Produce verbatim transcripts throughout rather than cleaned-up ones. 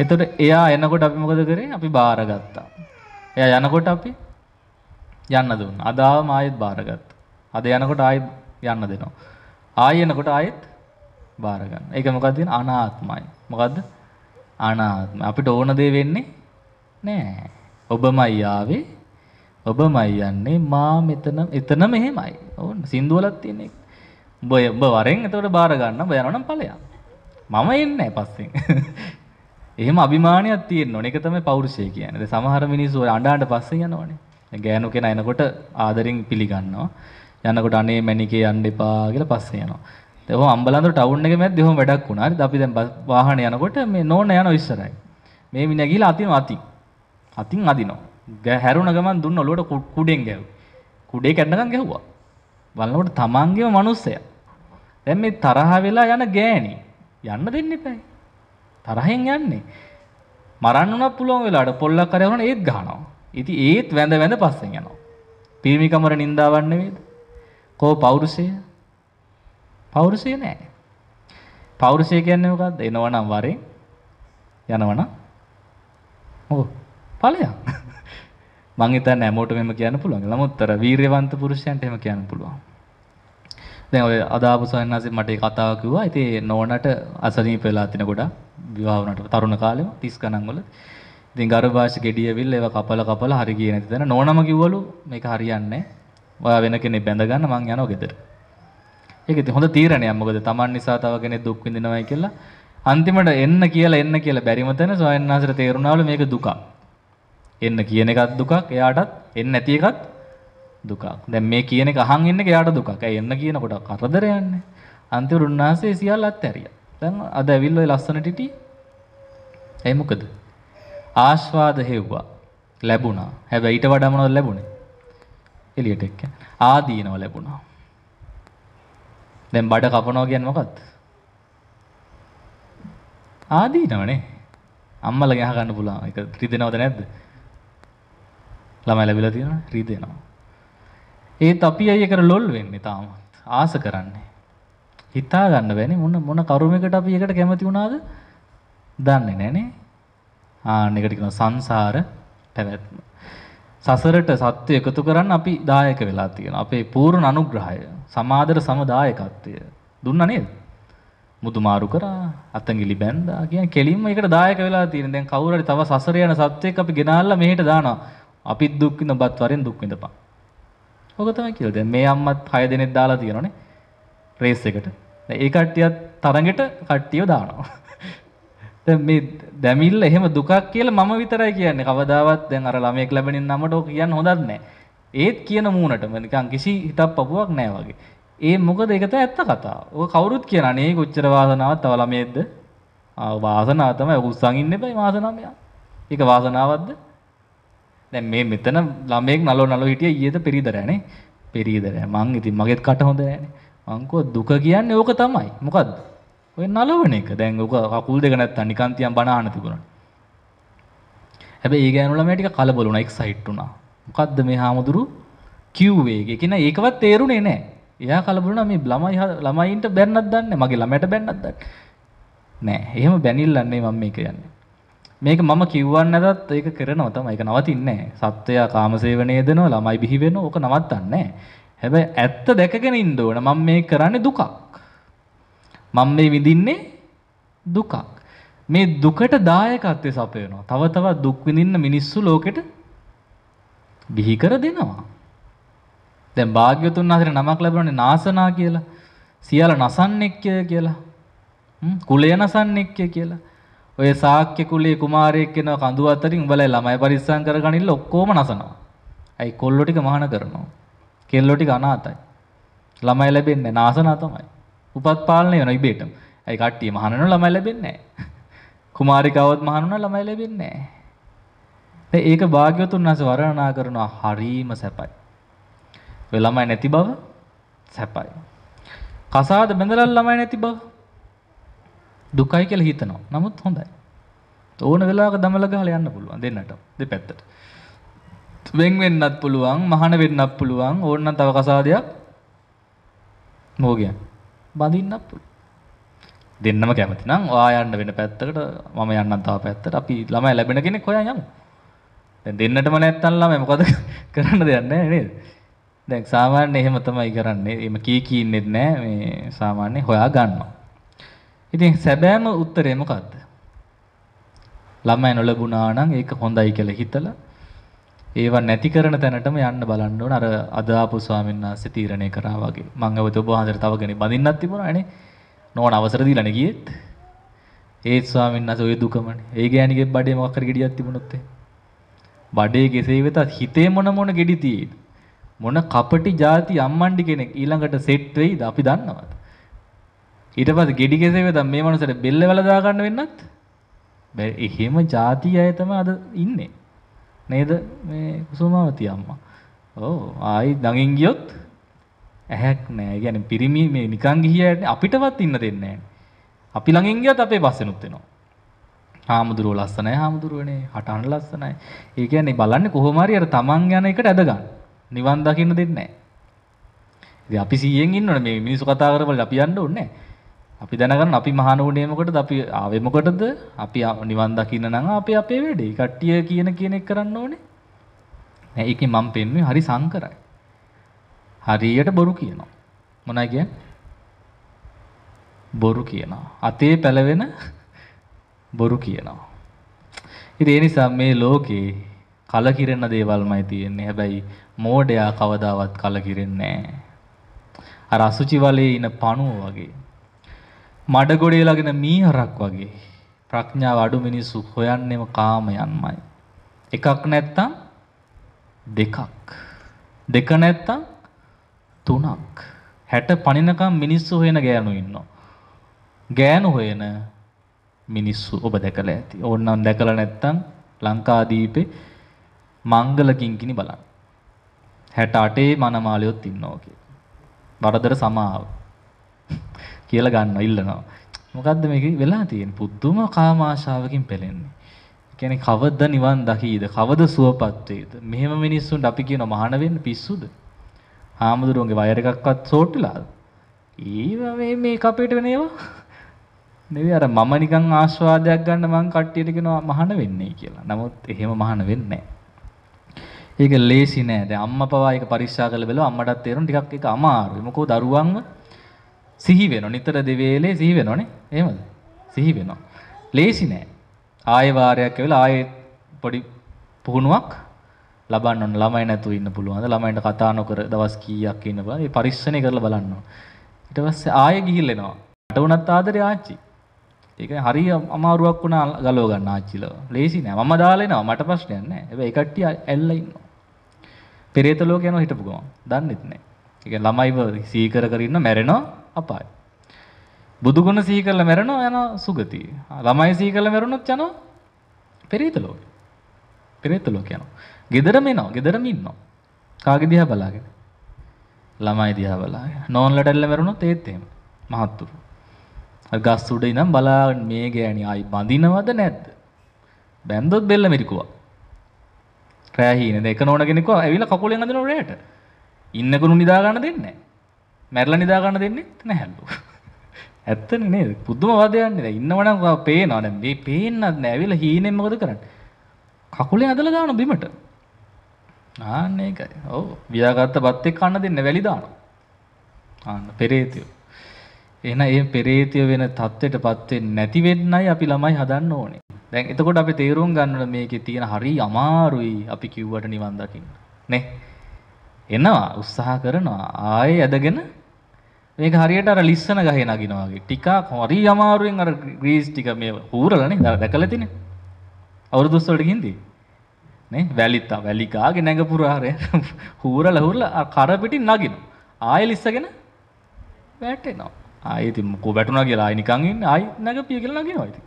එතකොට එයා එනකොට අපි මොකද කරේ? අපි බාරගත්තා. එයා යනකොට අපි යන්න දුන්නා. අද ආවම ආයෙත් බාරගත්තා. අද යනකොට ආයෙත් යන්න දෙනවා. ආයෙ එනකොට ආයෙත් බාර ගන්න. ඒක මොකක්ද කියන්නේ? අනාත්මයි. මොකද්ද? අනාත්මයි. අපිට ඕන දේ වෙන්නේ නෑ. ඔබමයි ආවේ. ඔබමයි යන්නේ. මා මෙතන එතන මෙහෙමයි. ඕන සින්දුවලක් තියෙන එක. ඔබ ඔබ වරෙන් එතකොට බාර ගන්න. ඔබ යනවනම් ඵලයක්. මම එන්නේ නැහැ පස්සෙන්. එහෙම අභිමානයක් තියෙන්න ඕනේ. ඒක තමයි පෞරුෂය කියන්නේ. දැන් සමහර මිනිස්සු අඬ අඬ පස්සෙන් යනවනේ. දැන් ගෑනු කෙනා එනකොට ආදරෙන් පිළිගන්නවා. යනකොට අනේ මැණිකේ යන්න එපා කියලා පස්සේ යනවා. දැන් ඔහොම අම්බලන්තර ටවුන් එකේ මැද්දේ ඔහොම වැඩක් වුණා. හරිද? අපි දැන් වාහන යනකොට මේ නෝන යනවා ඉස්සරහයි. මේ මිනිහා ගිහලා අතින් අතින් අතින් අදිනවා. හැරුණ ගමන් දුන්න ඔලුවට කුඩෙන් ගැහුවා. කුඩේ කැඩනකම් ගැහුවා. බලනකොට තමන්ගේම මිනිස්සයා. දැන් මේ තරහ වෙලා යන ගෑණි යන්න දෙන්න එපායි. තරහෙන් යන්නේ. මරන්න උනත් පුළුවන් වෙලාවට පොල්ලක් කරේ වුණා ඒත් ගහනවා. ඉතින් ඒත් වැඳ වැඳ පස්සෙන් යනවා. පිරිමි කමර නින්දාවක් නෙවෙයිද? කෝ පෞරුෂය? පෞරුෂය නෑ. පෞරුෂය කියන්නේ මොකද්ද? එනවනම් වරෙන් යනවනම් ඕ ඵලයක්. මං හිතන්නේ හැමෝටම එහෙම කියන්න පුළුවන්. ළමුත්තර වීරයවන්ත පුරුෂයන්ට එහෙම කියන්න පුළුවන්. දැන් ඔය අදාපු සයන්නාසෙ මට ඒ කතාව කිව්වා. ඉතින් නෝනට අසනීප වෙලා තින කොට විවාහ වුණාට තරුණ කාලෙම තිස් ගණන් වල. ඉතින් ගර්භාෂ ගෙඩියවිල් ඒවා කපල කපල හරි ගියේ නැති දැන නෝනම කිව්වලු මේක හරියන්නේ නෑ. ඔයා වෙන කෙනෙක් බැඳ ගන්න මං යනවා ගෙදර. ඒක ඉතින් හොඳ තීරණයක්. මොකද Taman නිසා තව කෙනෙක් දුක් විඳිනවයි කියලා අන්තිමට එන්න කියලා එන්න කියලා බැරිම තැන සොයන්නාසර තේරුණාවල මේක දුකක්. එන්න කියන එකත් දුකක්, එයාටත් එන්න නැති එකත් දුකක්. දැන් මේ කියන එක අහන් ඉන්න එක එයාට දුකක්. ඇයි එන්න කියන කොට කරදරයන්නේ. අන්තිමට උන්නාසේ සියල්ල අත්හැරියා. දැන් අද ඇවිල්ලා ඔය ලස්සන ටිටි. ඇයි මොකද? ආස්වාද හේව්වා. ලැබුණා. හැබැයි ඊට වඩා මොනවද ලැබුණේ? එළියට එක්ක ආදීනව ලැබුණා. දැන් බඩ කපනවා කියන්නේ මොකක්ද? ආදීනවනේ. අම්මලා ගහ ගන්න පුළුවන්. ඒක රිදෙනවද නැද්ද? ළමයි ලැබිලා තියෙනවනේ රිදෙනවා. ඒත් අපි අය ඒකට ලොල් වෙන්නේ තාමත්. ආස කරන්නේ. හිතා ගන්න බෑනේ මොන මොන කරුමයකට අපි ඒකට කැමති වුණාද? දන්නේ නැහනේ. ආ මේකට කියනවා සංසාර පැවැත්ම. සසරට සත්‍ය එකතු කරන්න අපි දායක වෙලා තියෙනවා. අපේ පූර්ණ අනුග්‍රහය, සමාදර සමදායකත්වය දුන්නා නේද? මුදුමාරු කරා, අතංගිලි බැඳා කියන කෙලින්ම ඒකට දායක වෙලා තියෙන. දැන් කවුරු හරි තව සසර යන සත්‍යයක් අපි ගෙනාලා මෙහෙට දානවා. අපිත් දුක් විඳ බත් වරෙන් දුක් විඳපන්. ඔක තමයි කියලා. දැන් මේ අම්මත් හය දෙනෙක් දාලා තියෙනවනේ රේස් එකට. දැන් ඒ කට්ටියත් තරඟෙට කට්ටියව දානවා. දැන් මේ දැමිල්ල එහෙම දුකක් කියලා මම විතරයි කියන්නේ. කවදාවත් දැන් අර ළමයෙක් ලැබෙනින් නමට ඕක කියන්න හොඳක් නැහැ. ඒත් කියන මූණටම නිකන් කිසි හිතක් පපුවක් නැහැ වගේ. ඒ මොකද ඒක තමයි ඇත්ත කතාව. ඔය කවුරුත් කියනවා නේ කොච්චර වාසනාවක් තව ළමයෙක්ද? ආ වාසනාව තමයි. ඔක උස්සන් ඉන්න එපා වාසනාව මෙයා. ඒක වාසනාවක්ද? දැන් මේ මෙතන ළමයෙක් නලෝ නලෝ හිටිය ඊයේද පෙරිදරනේ. පෙරිදරනේ. මං ඉතින් මගේත් කට හොඳ නැහැනේ. මං කෝ දුක කියන්නේ ඕක තමයි. මොකද්ද? ඔය නලවන එක. දැන් ඔක කකුල් දෙක නැත්තම් නිකන් තියන් බණ අහන්න තිබුණා. හැබැයි ඒ ගෑනු ළමයා ටික කලබල වුණා, එක්සයිට් වුණා. මොකද්ද මේ හාමුදුරු කිව්වේ? ඒක නේ ඒකවත් තේරුනේ නැහැ. එයා කලබල වුණා මේ ළමයි ළමයින්ට බැන්නත් දන්නේ, මගේ ළමයට බැන්නත් දන්නේ නැහැ. එහෙම බැනිල්ලන්නේ මම මේක කියන්නේ. මේක මම කිව්වන් නැතත් ඒක කරනවා තමයි. ඒක නවතින්නේ නැහැ. සත්‍යය කාමසේවණේ දෙනවා, ළමයි බිහි වෙනවා. ඕක නවත්තන්නේ නැහැ. හැබැයි ඇත්ත දැකගෙන ඉන්න ඕන. මම මේ කරන්නේ දුකක්. මම මේ විඳින්නේ දුකක්. මේ දුකට දායකත්වයේ සපයනවා. තව තවත් දුක් විඳින්න මිනිස්සු ලෝකෙට බිහි කර දෙනවා. දැන් භාග්‍යවතුන් වහන්සේ නමක් ලැබුණේ නාසනා කියලා. සියල නසන්නෙක්ය කියලා. කුලය නසන්නෙක්ය කියලා. ඔය ශාක්‍ය කුලයේ කුමාරයෙක් වෙනවා කඳු අතරින් උඹලා ළමයි පරිස්සම් කරගනින්න ඔක්කොම නසනවා. අයි කොල්ලෝ ටික මහාන කරනවා. කෙල්ලෝ ටික අනාතයි. ළමයි ලැබෙන්නේ නාසනා තමයි. උපත් පාලනය වෙනවා ඉබේටම. ඒ කට්ටිය මහානනෝ ළමයි ලැබෙන්නේ නැහැ. කුමාරිකාවත් මහානනෝ ළමයි ලැබෙන්නේ නැහැ. දැන් ඒක භාග්‍යවතුන් වහන්සේ වර්ණනා කරනවා හරීම සැපයි. ඔය ළමයි නැති බව සැපයි. කසාද බඳලා ළමයි නැති බව දුකයි කියලා හිතනවා. නමුත් හොඳයි. ඕන වෙලාවක දමල ගහලා යන්න පුළුවන් දෙන්නට දෙපැත්තට. වෙන් වෙන්නත් පුළුවන්, මහාන වෙන්නත් පුළුවන්. ඕනනම් තව කසාදයක් මොගියන් බඳින්නත් පුළුවන්. දෙන්නම කැමති නම් ඔයා යන්න වෙන පැත්තකට මම යන්නම් තව පැත්තට. අපි ළමයි ලැබෙන කෙනෙක් හොයන් යමු. දැන් දෙන්නටම නැත්තම් ළමයි මොකද කරන්න දෙයක් නැහැ නේද? දැන් සාමාන්‍ය එහෙම තමයි කරන්නේ. එහෙම කී කීන්නේත් නැහැ. මේ සාමාන්‍ය හොයා ගන්නවා. ඉතින් සැබෑම උත්තරේ මොකද්ද? ළමයි නොලැබුණා නම් ඒක හොඳයි කියලා හිතලා ඒව නැති කරන තැනටම යන්න බලන්න ඕන. අර අද ආපු ස්වාමීන් වහන්සේ තීරණය කරා වගේ මම ඔබ වහන්සේට තව කෙනෙක් බඳින්නත් තිබුණානේ. නෝන අවසර දීලානේ ගියේත්. ඒත් ස්වාමීන් වහන්සේ ඔය දුකමනේ. ඒ ගෑණිගේ බඩේ මොකක් කර ගෙඩියක් තිබුණොත් ඒ. බඩේ කෙසේ වෙතත් හිතේ මොන මොන ගෙඩි තියෙයිද? මොන කපටි જાති අම්මණ්ඩි කෙනෙක් ඊළඟට සෙට් වෙයිද අපි දන්නවද? ඊට පස්සේ ගෙඩි කෙසේ වෙතත් මේ මනුස්සට බෙල්ල වල දා ගන්න වෙන්නත් බැ. එහෙම જાති අය තමයි අද ඉන්නේ. නේද මේ කුසුමාවති අම්මා. ඔව් ආයි දඟින් ගියොත් ඇහක් නෑ. ඒ කියන්නේ පිරිමි මේ නිකන් ගිහියට අපිටවත් ඉන්න දෙන්නේ නෑනේ. අපි ළඟින් ගියත් අපේ පස්සෙනුත් එනවා. හාමුදුරුවෝ ලස්සනයි හාමුදුරුවනේ, හටහන ලස්සනයි. ඒ කියන්නේ බලන්නේ කොහොම හරි අර තමන් යන එකට ඇද ගන්න. නිවන් දකින්න දෙන්නේ නෑ. ඉතින් අපි සීයෙන් ඉන්නවනේ මේ මිනිස්සු කතා කරවල අපි යන්න ඕනේ නෑ. අපි දැනගන්න අපි මහානුණේ මොකටද? අපි ආවේ මොකටද? අපි නිවන් දකින්න නම් අපි අපේ වැඩේ කට්ටිය කියන කෙනෙක් කරන්න ඕනේ. නෑ ඒකේ මම පෙන්නේ හරි සංකරයි. හරියට බොරු කියනවා. මොනා කියන්නේ? බොරු කියනවා. අතේ පැලවෙන බොරු කියනවා. ඉතින් ඒ නිසා මේ ලෝකේ කලකිරෙන දේවල්මයි තියෙන්නේ. හැබැයි මෝඩයා කවදාවත් කලකිරෙන්නේ නැහැ. අර අසුචි වලේ ඉන පණුව වගේ. මඩ ගොඩේ ළගෙන මීහරක් වගේ. ප්‍රඥාව අඩු මිනිස්සු හොයන්නේම කාමයන්මයි. එකක් නැත්තම් දෙකක්. දෙක නැත්තම් තුනක්. හැට පණිනකම් මිනිස්සු හොයන ගෑනු ඉන්නවා. ගෑනු හොයන මිනිස්සු ඔබ දැකලා ඇති. ඕනනම් දැකලා නැත්නම් ලංකාදීපේ මංගල කිංකිණි බලන්න. හැට අටේ මනමාලියොත් ඉන්නවා කියලා. බරදර සමාව කියලා ගන්නවා ඉල්ලනවා. මොකද්ද මේකේ වෙලා තියෙන්නේ? පුදුම කාම ආශාවකින් පෙළෙන්නේ. කියන්නේ කවද නිවන් දකීද? කවද සුවපත් වේද? මෙහෙම මිනිස්සුන්ට අපි කියන මහාන වෙන්න පිස්සුද? හාමුදුරුවන්ගේ වයර් එකක්වත් සෝටිලාද? ඊව මේ මේක අපිට වෙන ඒවා නෙවෙයි. අර මම නිකන් ආස්වාදයක් ගන්න මං කට්ටියට කියනවා මහාන වෙන්නේ කියලා. නමුත් එහෙම මහාන වෙන්නේ නැහැ. ඒක ලේසි නෑ. දැන් අම්මා පවා ඒක පරික්ෂා කරලා බලුවා. අම්මටත් තේරුණා ටිකක් ඒක අමාරුයි. මොකෝ දරුවන්ව සිහි වෙනවා. නිතර දෙවේලේ සිහි වෙනවනේ. එහෙමද? සිහි වෙනවා. ලේසි නෑ. ආයෙ වාරයක් වෙලා ආයෙ පොඩි පුහුණුවක් ලබන්න ඕන. ළමයි නැතුව ඉන්න පුළුවන්ද? ළමයින්ට කතා නොකර දවස් කීයක් ඉන්න බෑ. මේ පරික්ෂණය කරලා බලන්න ඕන. ඊට පස්සේ ආයෙ ගිහිල්ලා එනවා. මට උනත් ආදරේ ආච්චි. ඒක හරිය අමාරුවක් වුණා ගලව ගන්න ආච්චිලව. ලේසි නෑ. මම දාලා එනවා. මට ප්‍රශ්නයක් නෑ. හැබැයි ඒ කට්ටිය ඇල්ලා ඉන්නවා. පෙරේත ලෝක යනවා හිටපු ගමන්. දන්නෙත් නෑ. ඒ කියන්නේ ළමයිව සිහි කර කර ඉන්න මැරෙනවා අපාය. බුදුගුණ සිහි කරලා මැරෙනවා යනවා සුගතිය. ළමයි සිහි කරලා මැරුණොත් යනවා පෙරේත ලෝකෙ. පෙරේත ලෝක යනවා. ගෙදරම එනවා. ගෙදරම ඉන්නවා. කාගේ දිහා බලාගෙන? ළමයි දිහා බලාගෙන. නෝන්ලට ඇල්ල මැරුණොත් ඒත් එහෙම. මහත්තුරු. අර ගස් උඩ ඉඳන් බලාගෙන මේ ගෑණි ආයි බඳිනවද නැද්ද? බැන්දොත් බෙල්ල මිරිකුවා. රෑ හීනේද එක නෝන කෙනෙක්ව ඇවිල්ලා කකුලෙන් අදිනවා රෑට. ඉන්නකනු නිදා ගන්න දෙන්නේ නැහැ. මැරලා නිදා ගන්න දෙන්නේ නැහැලු. ඇත්තනේ නේද? පුදුම වදයක් නේද? ඉන්නවනම් පේනවා. දැන් මේ පේන්නත් නැහැ. ඇවිල්ලා හීනේ මොකද කරන්නේ? කකුලෙන් අදලා දානවා බිමට. ආන්න ඒකයි. ඔව්. වියාගත්ත බත් එක්ක කන්න දෙන්න වැලි දානවා. ආන්න පෙරේතය. එහෙනම් මේ පෙරේතය වෙන தත්වෙටපත් වෙන්නේ නැති වෙන්නයි අපි ළමයි හදන්න ඕනේ. දැන් එතකොට අපි තීරුම් ගන්න මේකේ තියෙන හරි අමාරුයි අපි කිව්වට නිවන් දකින්න. නේ? එනවා උත්සාහ කරනවා. ආයේ ඇදගෙන මේක හරියට අර ලිස්සන ගහේ නගිනවා වගේ. ටිකක් හරි අමාරුවෙන් අර ග්‍රීස් ටික මේ හූරලා නේ දැකලා තිනේ. අවුරුදු වලට ගින්දී. නේ වැලිත වැලි කාගේ නැඟ පුරාරේ හූරලා හූරලා කර පිටින් නගිනවා. ආයෙ ලිස්සගෙන වැටෙනවා. ආයෙ ඉතින් මොකෝ වැටුණා කියලා ආයෙ නිකන් ඉන්නේ. ආයෙ නැගපිය කියලා නගිනවා. ඉතින්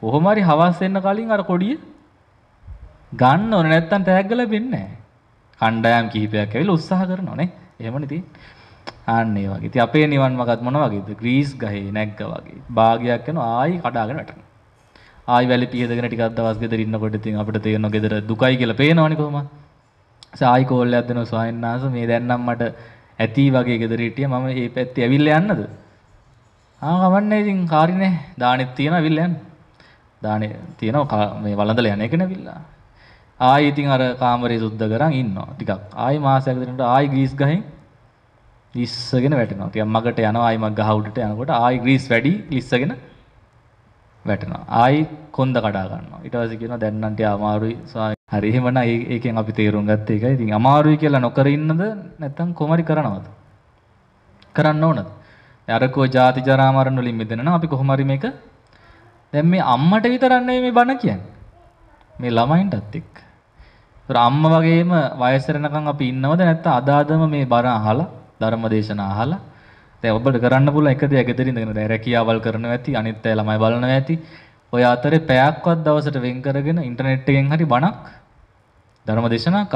කොහොම හරි හවස් වෙන්න කලින් අර කොඩිය ගන්න ඕනේ. නැත්තම් ටැග් ගලා වෙන්නේ නැහැ. කණ්ඩායම් කිහිපයක් ඇවිල්ලා උත්සාහ කරනවා නේ. එහෙමනේ තියෙන්නේ. ආන්න ඒ වගේ. ඉතින් අපේ නිවන් මාර්ගත් මොන වගේද? ග්‍රීස් ගහේ නැග්ග වගේ. භාගයක් යනවා ආයෙ කඩාගෙන වැටෙනවා. ආයි වැලි පියදගෙන ටිකක් දවස් ගෙදර ඉන්නකොට ඉතින් අපිට තේරෙනවා ගෙදර දුකයි කියලා පේනවනේ කොහොමද? සායි කෝල්ලයක් දෙනවා ස්වාමීන් වහන්සේ මේ දැන් නම් මට ඇති වගේ ගෙදර හිටිය මම මේ පැත්තේ ඇවිල්ලා යන්නද? ආවන්නේ ඉතින් කාරිනේ දානෙත් තියෙනවා අවිල්ලා යන්නේ. දානෙ තියෙනවා මේ වළඳලා යන එක නෙවිලා. ආයි ඉතින් අර කාමරේ සුද්ධ කරන් ඉන්නවා ටිකක්. ආයි මාසයක් දෙනකොට ආයි ග්‍රීස් ගහෙන් ලිස්සගෙන වැටෙනවා. ටිකක් මගට යනවා ආයි මග ගහ උඩට යනකොට ආයි ග්‍රීස් වැඩි ලිස්සගෙන වැටෙනවා. ආයි කොන්ද කඩා ගන්නවා. ඊට පස්සේ කියනවා දැන් නම් ටික අමාරුයි ස්වාමී. හරි එහෙමනම් ඒකෙන් අපි තීරුම් ගත්ත එකයි. ඉතින් අමාරුයි කියලා නොකර ඉන්නද නැත්නම් කොහොම හරි කරනවද? කරන්න ඕනද? අරකෝ ජාති ජරා මරණ වලින් මිදෙන්න අපි කොහොම හරි මේක දැන් මේ අම්මට විතරක් නෙවෙයි මේ බණ කියන්නේ මේ ළමයින්ටත් එක්ක. ඒතර අම්ම වගේම වයසරණකම් අපි ඉන්නවද නැත්නම් අදාදම මේ බණ අහලා ධර්මදේශනා අහලා දැන් ඔබට කරන්න පුළුවන් එක දෙයක් ගෙදර ඉඳගෙන දැන් රැකියාවල් කරනවා ඇති අනිත් අය ළමයි බලනවා ඇති ඔය අතරේ පැයක්වත් දවසට වෙන් කරගෙන ඉන්ටර්නෙට් එකෙන් හරි බණක් ධර්මදේශනා